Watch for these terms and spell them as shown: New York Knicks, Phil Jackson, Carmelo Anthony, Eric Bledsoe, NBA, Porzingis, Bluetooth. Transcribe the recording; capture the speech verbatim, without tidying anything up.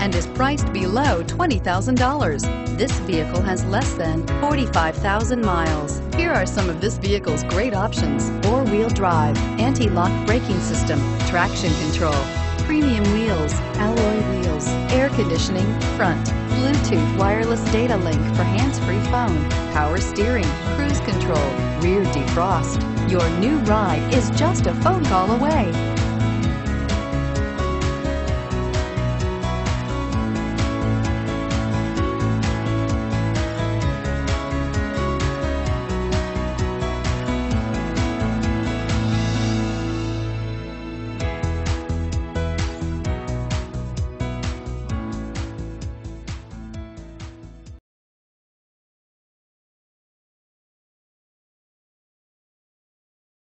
and is priced below twenty thousand dollars. This vehicle has less than forty-five thousand miles. Here are some of this vehicle's great options: four-wheel drive, anti-lock braking system, traction control, premium wheels, alloy wheels, air conditioning, front, Bluetooth wireless data link for hands-free phone, power steering, cruise control, rear defrost. Your new ride is just a phone call away.